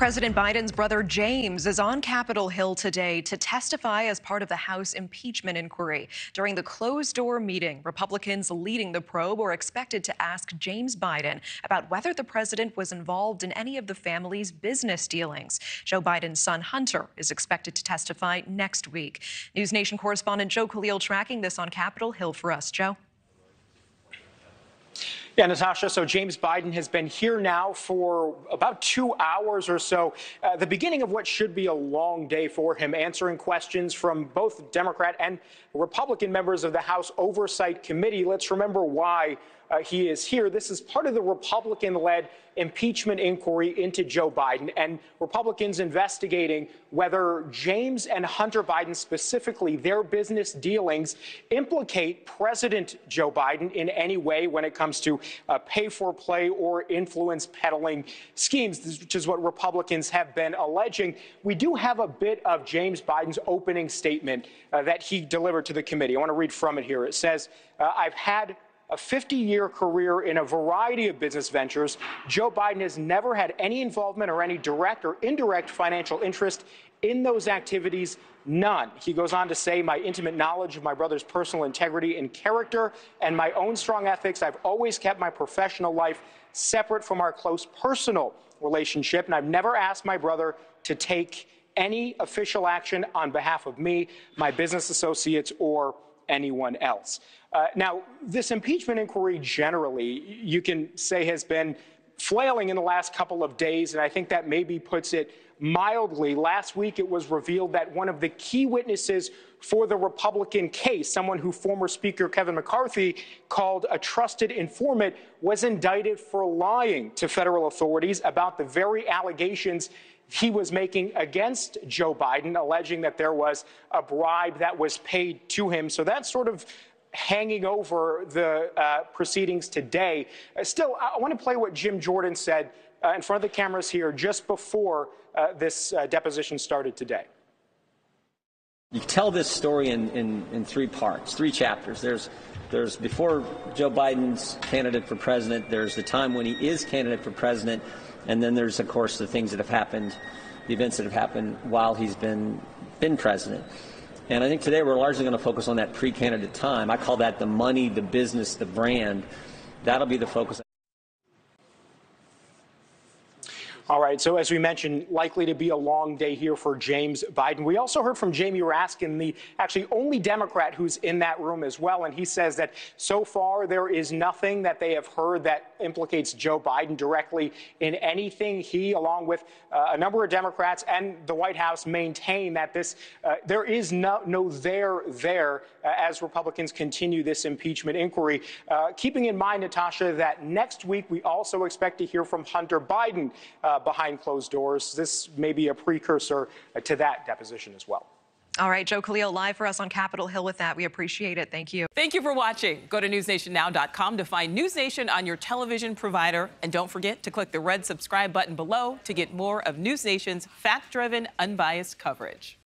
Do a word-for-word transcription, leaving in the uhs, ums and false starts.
President Biden's brother James is on Capitol Hill today to testify as part of the House impeachment inquiry. During the closed-door meeting, Republicans leading the probe were expected to ask James Biden about whether the president was involved in any of the family's business dealings. Joe Biden's son Hunter is expected to testify next week. News Nation correspondent Joe Khalil tracking this on Capitol Hill for us. Joe? Yeah, Natasha, so James Biden has been here now for about two hours or so, uh, the beginning of what should be a long day for him, answering questions from both Democrat and Republican members of the House Oversight Committee. Let's remember why uh, he is here. This is part of the Republican-led impeachment inquiry into Joe Biden and Republicans investigating whether James and Hunter Biden, specifically their business dealings, implicate President Joe Biden in any way when it comes to Uh, pay-for-play or influence peddling schemes, which is what Republicans have been alleging. We do have a bit of James Biden's opening statement uh, that he delivered to the committee. I want to read from it here. It says, uh, I've had a fifty-year career in a variety of business ventures. Joe Biden has never had any involvement or any direct or indirect financial interest in those activities, none. He goes on to say, my intimate knowledge of my brother's personal integrity and character and my own strong ethics, I've always kept my professional life separate from our close personal relationship, and I've never asked my brother to take any official action on behalf of me, my business associates, or anyone else. Uh, now, this impeachment inquiry generally, you can say, has been flailing in the last couple of days, and I think that maybe puts it mildly. Last week, it was revealed that one of the key witnesses for the Republican case, someone who former Speaker Kevin McCarthy called a trusted informant, was indicted for lying to federal authorities about the very allegations he was making against Joe Biden, alleging that there was a bribe that was paid to him. So that's sort of hanging over the uh, proceedings today. Uh, still, I want to play what Jim Jordan said uh, in front of the cameras here just before uh, this uh, deposition started today. You tell this story in, in, in three parts, three chapters. There's, there's before Joe Biden's candidate for president, there's the time when he is candidate for president, and then there's, of course, the things that have happened, the events that have happened while he's been, been president. And I think today we're largely going to focus on that pre-candidate time. I call that the money, the business, the brand. That'll be the focus. All right, so as we mentioned, likely to be a long day here for James Biden. We also heard from Jamie Raskin, the actually only Democrat who's in that room as well, and he says that so far there is nothing that they have heard that implicates Joe Biden directly in anything. He, along with uh, a number of Democrats and the White House, maintain that this uh, there is no, no there there uh, as Republicans continue this impeachment inquiry. Uh, keeping in mind, Natasha, that next week we also expect to hear from Hunter Biden Uh, behind closed doors. This may be a precursor to that deposition as well. All right, Joe Khalil live for us on Capitol Hill with that. We appreciate it. Thank you. Thank you for watching. Go to news nation now dot com to find News Nation on your television provider. And don't forget to click the red subscribe button below to get more of News Nation's fact-driven, unbiased coverage.